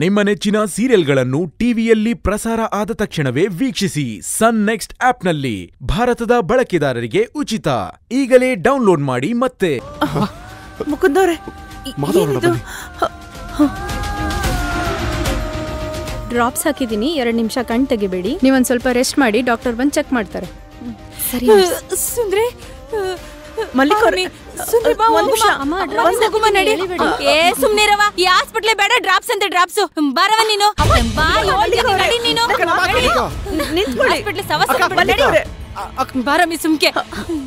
ನಿಮ್ಮ ನೆಚ್ಚಿನ ಸೀರಿಯಲ್ಗಳನ್ನು ಟಿವಿಯಲ್ಲಿ ಪ್ರಸಾರ ಆದ ತಕ್ಷಣವೇ ವೀಕ್ಷಿಸಿ ಸನ್ ನೆಕ್ಸ್ಟ್ ಆಪ್ನಲ್ಲಿ ಭಾರತದ ಬಳಕೆದಾರರಿಗೆ ಉಚಿತ ಈಗಲೇ ಡೌನ್ಲೋಡ್ ಮಾಡಿ ಮತ್ತೆ ಮುಕುಂದರೇ ಮಾತಾಡೋಣ ಡ್ರಾಪ್ಸ್ ಹಾಕಿದಿನಿ 2 ನಿಮಿಷ ಕಣ್ ತೆಗಿಬೇಡಿ ನೀವು ಒಂದು ಸ್ವಲ್ಪ ರೆಸ್ಟ್ ಮಾಡಿ ಡಾಕ್ಟರ್ ಬಂದು ಚೆಕ್ ಮಾಡ್ತಾರೆ ಸರಿ ಸುಂದ್ರಿ ಮಲ್ಲಿಕರ್ಣಿ ಸುಂದ್ರಿ ಬಾ ಒಂದು ನಿಮಿಷ ಅಮ್ಮ ಡ್ರಾಪ್ಸ್ ತಗೊಂಡು ಬಾ ನಡಿ ಏ ಸುಮ್ಮನೆ ಇರವಾ ಈ ಆಸ್ಪತ್ರೆ ಬೇಡ ಡ್ರಾಪ್ಸ್ ಅಂತ ಡ್ರಾಪ್ಸ್ ಬಾರವ ನೀನು ಬಾ ಯೋಳಿಗೆ ನಡಿ ನೀನು ನಿಂತ್ಕೊಳ್ಳಿ ಆಸ್ಪತ್ರೆ ಸವಸ ಬಿಡಬೇಡಿ ಅಕ್ಕ ಬಾರ ಮಿ ಸುಮ್ಕೆ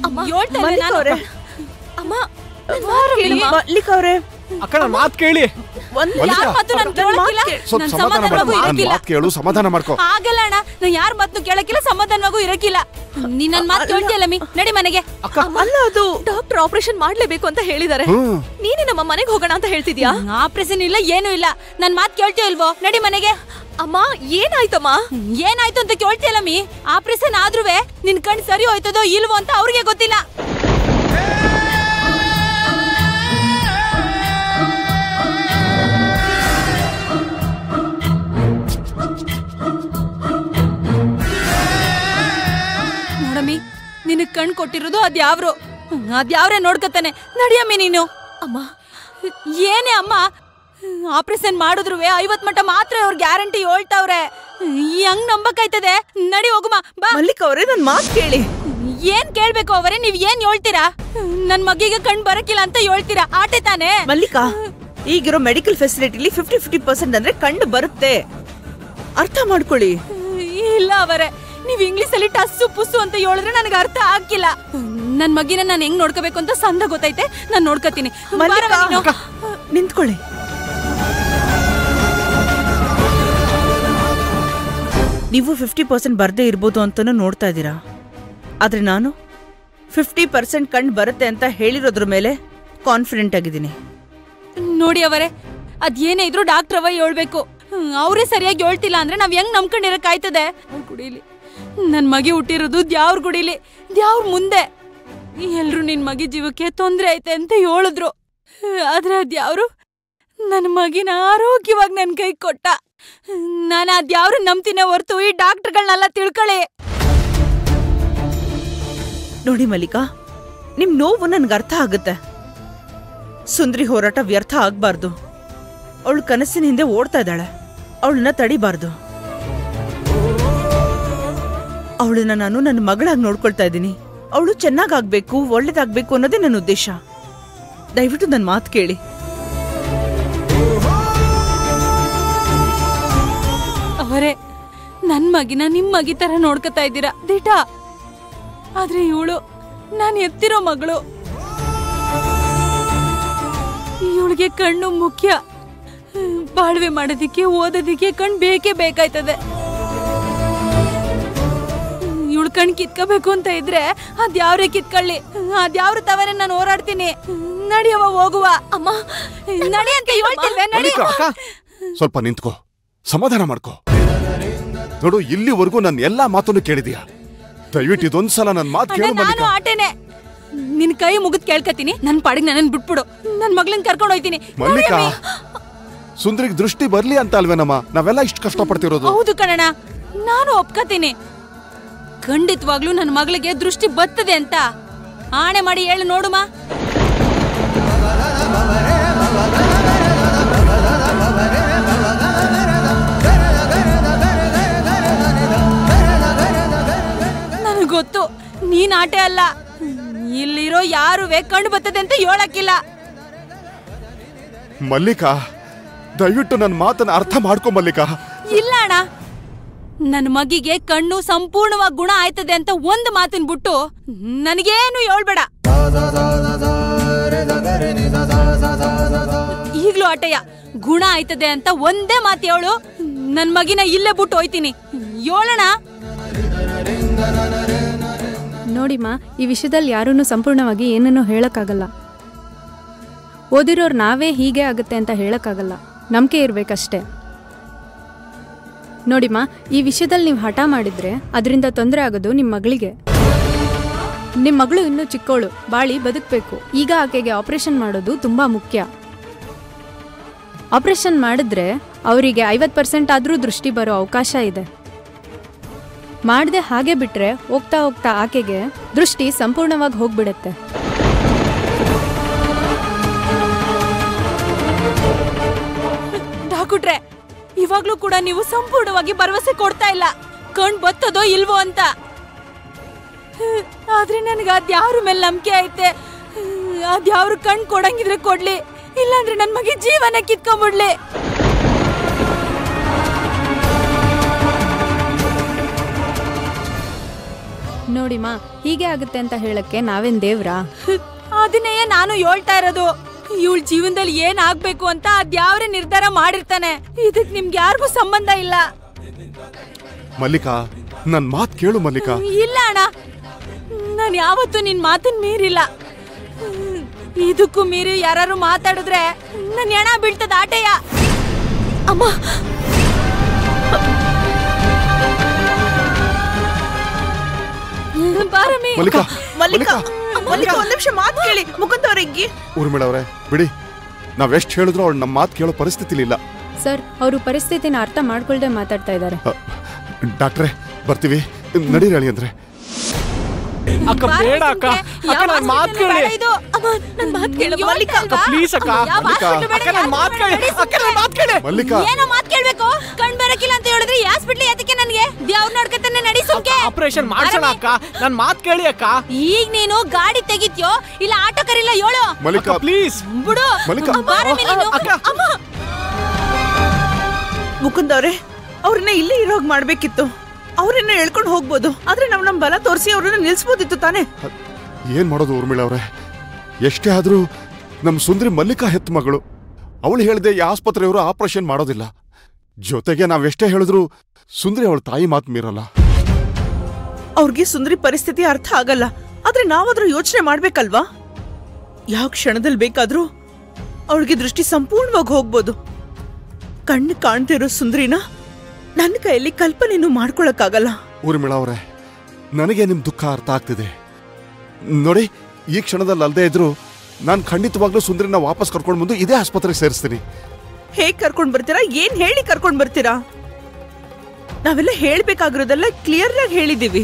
ಅಮ್ಮ ಯೋಳ್ತಾರೆ ನಾನು ಅಮ್ಮ ಮಲ್ಲಿಕರ್ಣಿ ಅಕ್ಕನ ಮಾತು ಕೇಳಿ ಯಾರ್ ಮಾತು ನಾನು ಕೇಳೋಕಿಲ್ಲ ನಾನು ಸಮಾಧಾನವಾಗಿ ಇರಕಿಲ್ಲ ಮಾತು ಕೇಳು ಸಮಾಧಾನ ಮಾಡ್ಕೋ ಆಗಲ್ಲ ಅಣ್ಣ ನಾನು ಯಾರ್ ಮಾತು ಕೇಳೋಕಿಲ್ಲ ಸಮಾಧಾನವಾಗಿ ಇರಕಿಲ್ಲ ನೀ ನನ್ನ ಮಾತು ಕೇಳ್ತಿಲ್ಲ ಮಿ ನಡಿ ಮನೆಗೆ ಅಕ್ಕ ಅಲ್ಲ ಅದು ಡಾಕ್ಟರ್ ಆಪರೇಷನ್ ಮಾಡಲೇಬೇಕು ಅಂತ ಹೇಳಿದಾರೆ ನೀನೇ ನಮ್ಮ ಮನೆಗೆ ಹೋಗೋಣ ಅಂತ ಹೇಳ್ತಿದ್ಯಾ ಆಪರೇಷನ್ ಇಲ್ಲ ಏನು ಇಲ್ಲ ನನ್ನ ಮಾತು ಕೇಳ್ತೀಯೋ ಇಲ್ವೋ ನಡಿ ಮನೆಗೆ ಅಮ್ಮ ಏನಾಯ್ತಮ್ಮ ಏನಾಯ್ತು ಅಂತ ಕೇಳ್ತಿಲ್ಲ ಮಿ ಆಪರೇಷನ್ ಆದ್ರೂವೆ ನಿನ್ನ ಕಣ್ಣು ಸರಿ ಹೋಯ್ತದೋ ಇಲ್ವೋ ಅಂತ ಅವರಿಗೆ ಗೊತ್ತಿಲ್ಲ ನಿನ್ನ ಕಣ್ ಕೊಟ್ಟಿರೋದು ಅದ್ಯಾವ್ರೆ ನೋಡ್ಕತಾನೆ ನಡಿಯಮ್ಮಿ ನೀನು ಅಮ್ಮ ಏನೇ ಅಮ್ಮ ಆಪರೇಷನ್ ಮಾಡಿದ್ರು 50 ಮಟ ಮಾತ್ರ ಅವ್ರ ಗ್ಯಾರಂಟಿ ಹೇಳ್ತಾವ್ರೆ ಹೆಂಗ್ ನಂಬಕಾಯ್ತದೆ ನಡಿ ಹೋಗಮ್ಮ ಬಾ ಮಲ್ಲಿಕ ಅವರೇ ನನ್ನ ಮಾತು ಕೇಳಿ ಏನ್ ಕೇಳ್ಬೇಕು ಅವರೇ ನೀವ್ ಏನ್ ಹೇಳ್ತೀರಾ ನನ್ ಮಗಿಗೆ ಕಣ್ ಬರಕಿಲ್ಲ ಅಂತ ಹೇಳ್ತೀರಾ ಆಟೆ ತಾನೆ ಮಲ್ಲಿಕಾ ಈಗಿರೋ ಮೆಡಿಕಲ್ ಫೆಸಿಲಿಟಿಲಿ 50% ಅಂದ್ರೆ ಕಣ್ಣು ಬರುತ್ತೆ ಅರ್ಥ ಮಾಡ್ಕೊಳ್ಳಿ ಇಲ್ಲ ಅವರೇ ನೀವು ಇಂಗ್ಲಿಷ್ ಅಲ್ಲಿ ಟಸ್ಸು ಪುಸ್ಸು ಅಂತ ಹೇಳಿದ್ರೆ ನನಗೆ ಅರ್ಥ ಆಗಿಲ್ಲ ನನ್ನ ಮಗಿನ ನಾನು ಹೆಂಗ್ ನೋಡ್ಕೋಬೇಕು ಅಂತ ಸಂದ ಗೊತ್ತೈತೆ ನಾನು ನೋಡ್ಕೋತೀನಿ ನಿಂತ್ಕೊಳ್ಳಿ ನೀವು 50% ಬರದೇ ಇರ್ಬೋದು ಅಂತ ನೋಡ್ತಾ ಇದ್ದೀರಾ ಆದ್ರೆ ನಾನು 50% ಕಣ್ ಬರುತ್ತೆ ಅಂತ ಹೇಳಿರೋದ್ರ ಮೇಲೆ ಕಾನ್ಫಿಡೆಂಟ್ ಆಗಿದ್ದೀನಿ ನೋಡಿ ಅವರೇ ಅದೇನೇ ಇದ್ರು ಡಾಕ್ಟರ್ ಅವ ಹೇಳ್ಬೇಕು ಅವರೇ ಸರಿಯಾಗಿ ಹೇಳ್ತಿಲ್ಲ ಅಂದ್ರೆ ನಾವ್ ಹೆಂಗ್ ನಂಬ್ಕೊಂಡಿರಕಾಯ್ತದೆ ಕುಡೀಲಿ ನನ್ನ ಮಗಿ ಹುಟ್ಟಿರೋದು ದ್ಯಾವ್ರ ಗುಡಿಲಿ ದ್ಯಾವ್ರ ಮುಂದೆ ಎಲ್ಲರೂ ನಿನ್ನ ಮಗಿ ಜೀವಕ್ಕೆ ತೊಂದರೆ ಐತೆ ಅಂತ ಹೇಳಿದ್ರು ಆದ್ರೆ ಅದ್ಯಾವ್ರು ನನ್ನ ಮಗಿನ ಆರೋಗ್ಯವಾಗಿ ನನ್ನ ಕೈ ಕೊಟ್ಟ ನಾನು ಅದ್ಯಾವ್ರು ನಂಬ್ತಿನೇ ಹೊರತು ಈ ಡಾಕ್ಟರ್ಗಳನ್ನೆಲ್ಲ ತಿಳ್ಕೊಳ್ಳಿ ನೋಡಿ ಮಲ್ಲಿಕಾ ನಿಮ್ ನೋವು ನನ್ಗೆ ಅರ್ಥ ಆಗುತ್ತೆ ಸುಂದ್ರಿ ಹೋರಾಟ ವ್ಯರ್ಥ ಆಗ್ಬಾರ್ದು ಅವಳು ಕನಸಿನ ಹಿಂದೆ ಓಡ್ತಾ ಇದ್ದಾಳೆ ಅವಳನ್ನ ತಡಿಬಾರ್ದು ಅವಳನ್ನ ನಾನು ನನ್ನ ಮಗಳಾಗಿ ನೋಡ್ಕೊಳ್ತಾ ಇದ್ದೀನಿ ಅವಳು ಚೆನ್ನಾಗಾಗಬೇಕು ಒಳ್ಳೇದಾಗಬೇಕು ಅನ್ನೋದೇ ನನ್ನ ಉದ್ದೇಶ ದಯವಿಟ್ಟು ನನ್ನ ಮಾತು ಕೇಳಿ ಅವರೇ ನನ್ನ ಮಗಿನ ನಿಮ್ಮ ಮಗಿ ಥರ ನೋಡ್ಕೊತಾ ಇದ್ದೀರಾ ದಿಟಾ ಆದರೆ ಇವಳು ನಾನು ಎತ್ತಿರೋ ಮಗಳು ಇವಳಿಗೆ ಕಣ್ಣು ಮುಖ್ಯ ಬಾಳ್ವೆ ಮಾಡೋದಕ್ಕೆ ಓದೋದಕ್ಕೆ ಕಣ್ಣು ಬೇಕೇ ಬೇಕಾಯ್ತದೆ ಇವಳು ಕಣ್ ಕಿತ್ಕೋಬೇಕು ಅಂತ ಇದ್ರೆ ಅದ್ಯಾವ್ರೆ ಕಿತ್ಕೊಳ್ಳಿ ಅದ್ಯಾವ್ರ ತವರೇ ನಾನು ಹೋರಾಡ್ತೀನಿ ನಡಿಯವ ಹೋಗುವ ಅಮ್ಮ ನಡಿ ಅಂತ ಹೇಳ್ತಿಲ್ವೇ ನಡಿ ಸ್ವಲ್ಪ ನಿಂತ್ಕೋ ಸಮಾಧಾನ ಮಾಡ್ಕೋ ನೋಡು ಇಲ್ಲಿವರೆಗೂ ನನ್ನ ಎಲ್ಲಾ ಮಾತನ್ನು ಕೇಳಿದೀಯ ದಯವಿಟ್ಟು ಇದೊಂದ್ಸಲ ನನ್ನ ಮಾತು ಕೇಳು ನಾನು ಆಟೇನೆ ನಿನ್ ಕೈ ಮುಗಿದ್ ಕೇಳ್ಕತೀನಿ ನನ್ನ ಪಾಡಿಗೆ ನನ್ನನ್ನು ಬಿಟ್ಬಿಡು ನನ್ನ ಮಗಳನ್ನ ಕರ್ಕೊಂಡು ಹೋಗ್ತೀನಿ ಮಲ್ಲಿಕಾ ಸುಂದರಿಗೆ ದೃಷ್ಟಿ ಬರ್ಲಿ ಅಂತ ಅಲ್ವೇನಮ್ಮ ನಾವೆಲ್ಲ ಇಷ್ಟು ಕಷ್ಟಪಡ್ತಿರೋದು ಹೌದು ಕಣಣ್ಣ ನಾನು ಒಪ್ಕೋತೀನಿ ಖಂಡಿತವಾಗ್ಲೂ ನನ್ನ ಮಗಳಿಗೆ ದೃಷ್ಟಿ ಬರ್ತದೆ ಅಂತ ಆಣೆ ಮಾಡಿ ಹೇಳು ನೋಡುಮ ನನಗೆ ಗೊತ್ತು ನೀನ್ ಆಟೆ ಅಲ್ಲ ಇಲ್ಲಿರೋ ಯಾರುವೆ ಕಣ್ಣು ಬರ್ತದೆ ಅಂತ ಹೇಳಕ್ಕಿಲ್ಲ ಮಲ್ಲಿಕಾ ದಯವಿಟ್ಟು ನನ್ನ ಮಾತನ್ನ ಅರ್ಥ ಮಾಡ್ಕೊ ಮಲ್ಲಿಕಾ ಇಲ್ಲ ಅಣ್ಣ ನನ್ನ ಮಗಿಗೆ ಕಣ್ಣು ಸಂಪೂರ್ಣವಾಗಿ ಗುಣ ಆಯ್ತದೆ ಅಂತ ಒಂದು ಮಾತಿನ ಬಿಟ್ಟು ನನಗೇನು ಹೇಳ್ಬೇಡ ಈಗ್ಲೂ ಆಟಯ್ಯ ಗುಣ ಆಯ್ತದೆ ಅಂತ ಒಂದೇ ಮಾತು ಹೇಳು ನನ್ನ ಮಗಿನ ಇಲ್ಲೇ ಬಿಟ್ಟು ಹೋಯ್ತೀನಿ ಹೇಳೋಣ ನೋಡಿಮ್ಮ ಈ ವಿಷಯದಲ್ಲಿ ಯಾರನ್ನೂ ಸಂಪೂರ್ಣವಾಗಿ ಏನನ್ನೂ ಹೇಳಕ್ಕಾಗಲ್ಲ ಓದಿರೋರು ನಾವೇ ಹೀಗೆ ಆಗುತ್ತೆ ಅಂತ ಹೇಳಕ್ಕಾಗಲ್ಲ ನಂಬಿಕೆ ಇರ್ಬೇಕಷ್ಟೇ ನೋಡಿಮ್ಮ ಈ ವಿಷಯದಲ್ಲಿ ನೀವು ಹಠ ಮಾಡಿದ್ರೆ ಅದರಿಂದ ತೊಂದರೆ ಆಗೋದು ನಿಮ್ಮ ಮಗಳಿಗೆ ನಿಮ್ಮ ಮಗಳು ಇನ್ನೂ ಚಿಕ್ಕವಳು ಬಾಳಿ ಬದುಕಬೇಕು ಈಗ ಆಕೆಗೆ ಆಪರೇಷನ್ ಮಾಡೋದು ತುಂಬ ಮುಖ್ಯ ಆಪರೇಷನ್ ಮಾಡಿದ್ರೆ ಅವರಿಗೆ 50% ಆದ್ರೂ ದೃಷ್ಟಿ ಬರೋ ಅವಕಾಶ ಇದೆ. ಮಾಡದೆ ಹಾಗೆ ಬಿಟ್ರೆ ಹೋಗ್ತಾ ಹೋಗ್ತಾ ಆಕೆಗೆ ದೃಷ್ಟಿ ಸಂಪೂರ್ಣವಾಗಿ ಹೋಗ್ಬಿಡುತ್ತೆ. ಡಾಕ್ಟ್ರೆ, ಇವಾಗ್ಲೂ ಕೂಡ ನೀವು ಸಂಪೂರ್ಣವಾಗಿ ಭರವಸೆ ಕೊಡ್ತಾ ಇಲ್ಲ ಕಣ್ ಬತ್ತದೋ ಇಲ್ವೋ ಅಂತ. ಆದ್ರೆ ನನಗೆ ಅದ್ಯಾವ್ರ ಮೇಲೆ ನಂಬಿಕೆ ಐತೆ. ಅದ್ಯಾವ್ರ ಕಣ್ ಕೊಡಂಗಿದ್ರೆ ಕೊಡ್ಲಿ, ಇಲ್ಲಾಂದ್ರೆ ನನ್ನ ಮಗ ಜೀವನ ಕಿತ್ಕೊಂಡ್ಬಿಡ್ಲಿ. ನೋಡಿಮ್ಮ, ಹೀಗೆ ಆಗುತ್ತೆ ಅಂತ ಹೇಳಕ್ಕೆ ನಾವೇನ್ ದೇವ್ರಾ? ಅದನ್ನೇ ನಾನು ಹೇಳ್ತಾ ಇರೋದು. ಇವಳ ಜೀವನದಲ್ಲಿ ಏನ್ ಆಗ್ಬೇಕು ಅಂತ ಅದ್ಯಾವ್ರೆ ನಿರ್ಧಾರ ಮಾಡಿರ್ತಾನೆ. ಇದಕ್ ನಿಮ್ಗೆ ಯಾರಿಗೂ ಸಂಬಂಧ ಇಲ್ಲ. ಮಲ್ಲಿಕಾ, ನನ್ ಮಾತು ಕೇಳು ಮಲ್ಲಿಕಾ. ಇಲ್ಲ ಅಣ್ಣ, ನಾನು ಯಾವತ್ತೂ ನಿನ್ ಮಾತನ್ನ ಮೀರಿಲ್ಲ. ಇದಕ್ಕೂ ಮೀರಿ ಯಾರು ಮಾತಾಡಿದ್ರೆ ನನ್ನ ಹೆಣ ಬೀಳ್ತದ ಆಟೆಯ. ಅಮ್ಮ, ಮಲ್ಲಿಕಾ ಮಲ್ಲಿಕಾ ಮಲ್ಲಿಕಾ, ಒಂದ್ ನಿಮಿಷ ಮಾತು ಕೇಳಿ. ಮುಕುಂದ ಅವರಿಗೆ, ಊರ್ಮಿಳ ಅವರೇ ಬಿಡಿ, ನಾವೆಷ್ಟು ಹೇಳಿದ್ರು ಅವ್ರು ನಮ್ಮ ಮಾತು ಕೇಳೋ ಪರಿಸ್ಥಿತಿ ಇಲ್ಲ ಸರ್. ಅವರು ಪರಿಸ್ಥಿತಿನ ಅರ್ಥ ಮಾಡ್ಕೊಳ್ದೆ ಮಾತಾಡ್ತಾ ಇದ್ದಾರೆ. ಡಾಕ್ಟ್ರೆ, ಬರ್ತೀವಿ ನಡೀರಿ. ಹೇಳಿ ಅಂದ್ರೆ ಅಕ್ಕ ಬೇಡ ಅಕ್ಕ, ಅಕ್ಕ ನನ್ನ ಮಾತು ಕೇಳಿ. ಇದು ಅಮ್ಮ, ನನ್ನ ಮಾತು ಕೇಳು ಮಲ್ಲಿಕಾ. ಅಕ್ಕ ಪ್ಲೀಸ್ ಅಕ್ಕ, ಅಕ್ಕ ನನ್ನ ಮಾತು ಕೇಳಿ. ಅಕ್ಕ ನನ್ನ ಮಾತು ಕೇಳು ಮಲ್ಲಿಕಾ. ಏನೋ ಮಾತು ಕೇಳಬೇಕು. ಕಣ್ಣು ಬರಕಿಲ್ಲ ಅಂತ ಹೇಳಿದ್ರೆ ಹಾಸ್ಪಿಟಲ್ ಯಾತಕ್ಕೆ ನನಗೆ? ದೇವ್ರ ನೋಡ್ಕತಾನೆ ನಡಿ ಸುಮ್ಕೆ. ಆಪರೇಷನ್ ಮಾಡ್ಸೋಣ ಅಕ್ಕ, ನನ್ನ ಮಾತು ಕೇಳಿ ಅಕ್ಕ. ಈಗ ನೀನು ಗಾಡಿ ತೆಗಿತ್ಯೋ ಇಲ್ಲ ಆಟೋ ಕರಿಲ್ಲ ಹೇಳು ಮಲ್ಲಿಕಾ. ಪ್ಲೀಸ್ ಬಿಡು ಮಲ್ಲಿಕಾ. ಅಕ್ಕ ಅಮ್ಮ, ಮುಕುಂದ್ ಅವರೇ, ಅವ್ರನ್ನ ಇಲ್ಲೇ ಇರೋಗ್ ಮಾಡ್ಬೇಕಿತ್ತು. ಅವ್ರನ್ನ ಹೇಳ್ಕೊಂಡು ಹೋಗ್ಬೋದು, ಆದ್ರೆ ನಾವು ನಮ್ಮ ಬಲ ತೋರಿಸಿ ಅವ್ರನ್ನ ನಿಲ್ಸ್ಬೋದಿತ್ತು ತಾನೆ. ಏನ್ ಮಾಡೋದು ಊರ್ಮಿಳ ಅವ್ರೆ, ಎಷ್ಟೇ ಆದ್ರೂ ನಮ್ಮ ಸುಂದರಿ ಮಲ್ಲಿಕಾ ಹೆತ್ತ ಮಗಳು. ಅವಳು ಹೇಳಿದೆ ಈ ಆಸ್ಪತ್ರೆಯವರು ಆಪರೇಷನ್ ಮಾಡೋದಿಲ್ಲ. ಜೊತೆಗೆ ನಾವೆಷ್ಟೇ ಹೇಳಿದ್ರು ಸುಂದರಿ ಅವಳ ತಾಯಿ ಮಾತು ಮೀರಲ್ಲ. ಅವ್ರಿಗೆ ಸುಂದರಿ ಪರಿಸ್ಥಿತಿ ಅರ್ಥ ಆಗಲ್ಲ, ಆದ್ರೆ ನಾವಾದ್ರೂ ಯೋಚನೆ ಮಾಡ್ಬೇಕಲ್ವಾ? ಯಾವ ಕ್ಷಣದಲ್ಲಿ ಬೇಕಾದ್ರೂ ಅವಳಿಗೆ ದೃಷ್ಟಿ ಸಂಪೂರ್ಣವಾಗಿ ಹೋಗ್ಬೋದು. ಕಣ್ಣು ಕಾಣ್ತಿರೋ ಸುಂದರಿನ ನನ್ನ ಕೈಯಲ್ಲಿ ಕಲ್ಪನೆಯನ್ನು ಮಾಡ್ಕೊಳಕ್ಕಾಗಲ್ಲ. ಊರ್ಮಿಳ ಅವರೇ, ನನಗೆ ನಿಮ್ಮ ದುಃಖ ಅರ್ಥ ಆಗ್ತಿದೆ ನೋಡಿ. ಈ ಕ್ಷಣದಲ್ಲಿ ಅಲ್ಲದೆ ಇದ್ರು ನಾನು ಖಂಡಿತವಾಗ್ಲೂ ಸುಂದರಿನ ವಾಪಸ್ ಕರ್ಕೊಂಡು ಬಂದು ಇದೇ ಆಸ್ಪತ್ರೆಗೆ ಸೇರಿಸ್ತೀನಿ. ಹೇಗೆ ಕರ್ಕೊಂಡು ಬರ್ತೀರಾ? ಏನ್ ಹೇಳಿ ಕರ್ಕೊಂಡು ಬರ್ತೀರಾ? ನಾವೆಲ್ಲ ಹೇಳ್ಬೇಕಾಗಿರೋದೆಲ್ಲ ಕ್ಲಿಯರ್ ಆಗಿ ಹೇಳಿದೀವಿ.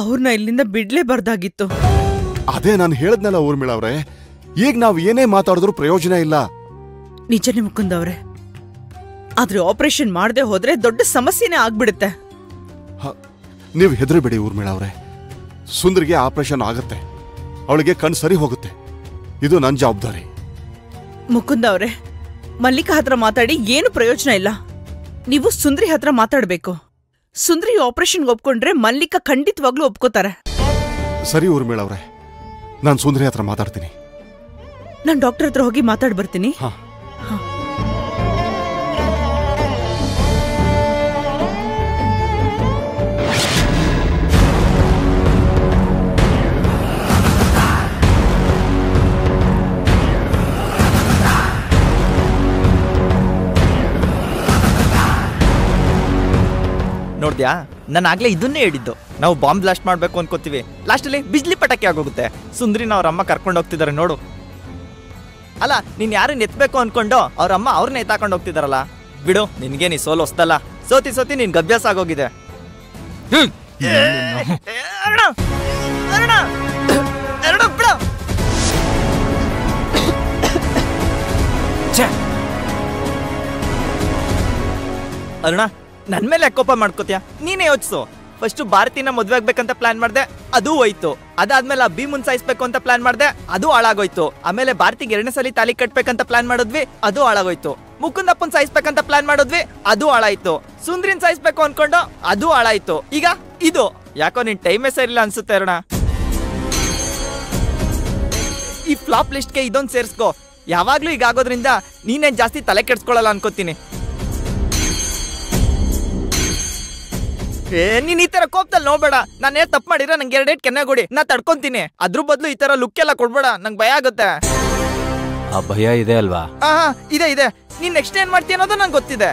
ಅವ್ರನ್ನ ಇಲ್ಲಿಂದ ಬಿಡ್ಲೇಬಾರ್ದಾಗಿತ್ತು. ಅದೇ ನಾನು ಹೇಳದ್ನಲ್ಲ ಊರ್ಮಿಳ ಅವರೇ, ಈಗ ನಾವು ಏನೇ ಮಾತಾಡಿದ್ರು ಪ್ರಯೋಜನ ಇಲ್ಲ. ನಿಜನೇ ಮುಕುಂದ ಅವರೇ, ಆದ್ರೆ ಆಪರೇಷನ್ ಮಾಡದೆ ಹೋದ್ರೆ ದೊಡ್ಡ ಸಮಸ್ಯೆನೇ ಆಗ್ಬಿಡುತ್ತೆ. ನೀವು ಹೆದರಿಬೇಡಿ ಊರ್ಮಿಳ ಅವರೇ, ಸುಂದರಿಗೆ ಆಪರೇಷನ್ ಆಗುತ್ತೆ. ಅವಳಿಗೆ ಕಣ್ ಸರಿ ಹೋಗುತ್ತೆ, ಇದು ನನ್ನ ಜವಾಬ್ದಾರಿ. ಮುಕುಂದ ಅವರೇ, ಮಲ್ಲಿಕಾ ಹತ್ರ ಮಾತಾಡಿ ಏನು ಪ್ರಯೋಜನ ಇಲ್ಲ. ನೀವು ಸುಂದರಿ ಹತ್ರ ಮಾತಾಡ್ಬೇಕು. ಸುಂದರಿ ಆಪರೇಷನ್ಗೆ ಒಪ್ಕೊಂಡ್ರೆ ಮಲ್ಲಿಕಾ ಖಂಡಿತವಾಗ್ಲೂ ಒಪ್ಕೋತಾರೆ. ಸರಿ ಊರ್ಮಿಳ ಅವರೇ, ನಾನು ಸುಂದರಿ ಹತ್ರ ಮಾತಾಡ್ತೀನಿ. ನಾನು ಡಾಕ್ಟರ್ ಹತ್ರ ಹೋಗಿ ಮಾತಾಡ್ ಬರ್ತೀನಿ. ನೋಡ್ದ್ಯಾ, ನಾನು ಆಗ್ಲೇ ಇದನ್ನೇ ಹೇಳಿದ್ದು. ನಾವು ಬಾಂಬ್ ಬ್ಲಾಸ್ಟ್ ಮಾಡಬೇಕು ಅನ್ಕೋತೀವಿ, ಲಾಸ್ಟಲ್ಲಿ ಬಿಜ್ಲಿ ಪಟಾಕಿ ಆಗೋಗುತ್ತೆ. ಸುಂದ್ರಿನ ಅವ್ರ ಅಮ್ಮ ಕರ್ಕೊಂಡು ಹೋಗ್ತಿದಾರೆ ನೋಡು. ಅಲ್ಲ, ನೀನ್ ಯಾರನ್ನ ಎತ್ಬೇಕು ಅನ್ಕೊಂಡು ಅವ್ರ ಅಮ್ಮ ಅವ್ರನ್ನ ಎತ್ತಾಕೊಂಡು ಹೋಗ್ತಿದಾರಲ್ಲ. ಬಿಡು, ನಿನ್ಗೆ ನೀ ಸೋಲು ಹೊಸ್ತಲ್ಲ, ಸೋತಿ ಸೋತಿ ನಿನ್ಗೆ ಅಭ್ಯಾಸ ಆಗೋಗಿದೆ. ಅರುಣ, ನನ್ನ ಮೇಲೆ ಕೋಪ ಮಾಡ್ಕೋತೀಯ? ನೀನೇ ಯೋಚಿಸು. ಫಸ್ಟು ಭಾರತೀನ ಮದುವೆ ಆಗ್ಬೇಕಂತ ಪ್ಲಾನ್ ಮಾಡಿದೆ, ಅದು ಹೋಯ್ತು. ಅದಾದ್ಮೇಲೆ ಆ ಭೀಮನ್ ಸಾಯಿಸ್ಬೇಕು ಅಂತ ಪ್ಲಾನ್ ಮಾಡಿದೆ, ಅದು ಹಾಳಾಗೋಯ್ತು. ಆಮೇಲೆ ಭಾರತಿಗೆ 2ನೇ ಸಲ ತಾಲಿ ಕಟ್ಬೇಕಂತ ಪ್ಲಾನ್ ಮಾಡಿದ್ವಿ, ಅದು ಹಾಳಾಗೋಯ್ತು. ಮುಕುಂದಪ್ಪನ್ ಸಾಯಿಸ್ಬೇಕಂತ ಪ್ಲಾನ್ ಮಾಡಿದ್ವಿ, ಅದು ಹಾಳಾಯ್ತು. ಸುಂದ್ರಿನ್ ಸಾಯಿಸ್ಬೇಕು ಅನ್ಕೊಂಡು ಅದು ಹಾಳಾಯ್ತು. ಈಗ ಇದು ಯಾಕೋ ನಿನ್ ಟೈಮೇ ಸರಿಲ್ಲ ಅನ್ಸುತ್ತೆ ಅರುಣ. ಈ ಫ್ಲಾಪ್ ಲಿಸ್ಟ್ಗೆ ಇದೊಂದು ಸೇರಿಸ್ಕೋ. ಯಾವಾಗ್ಲೂ ಈಗ ಆಗೋದ್ರಿಂದ ನೀನೇನ್ ಜಾಸ್ತಿ ತಲೆ ಕೆಡ್ಸ್ಕೊಳ್ಳಲ್ಲ ಅನ್ಕೋತೀನಿ. ನೀನ್ ಈ ತರ ಕೋಪದಲ್ಲಿ ನೋಡ್ಬೇಡ. ನಾನೇ ತಪ್ಪು ಮಾಡಿದ್ರೆ ನಂಗೆ 2 ಏಟ್ ಕೆನ್ನೆಗೊಡಿ, ನಾ ತಡ್ಕೊಂತೀನಿ. ಅದ್ರ ಬದಲು ಈ ತರ ಲುಕ್ ಎಲ್ಲ ಕೊಡ್ಬೇಡ, ನಂಗೆ ಭಯ ಆಗುತ್ತೆ. ಆ ಭಯ ಇದೆ ಅಲ್ವಾ? ಇದೆ ಇದೆ. ನೀನ್ ನೆಕ್ಸ್ಟ್ ಏನ್ ಮಾಡ್ತೀಯ ಅನ್ನೋದು ನಂಗೆ ಗೊತ್ತಿದೆ.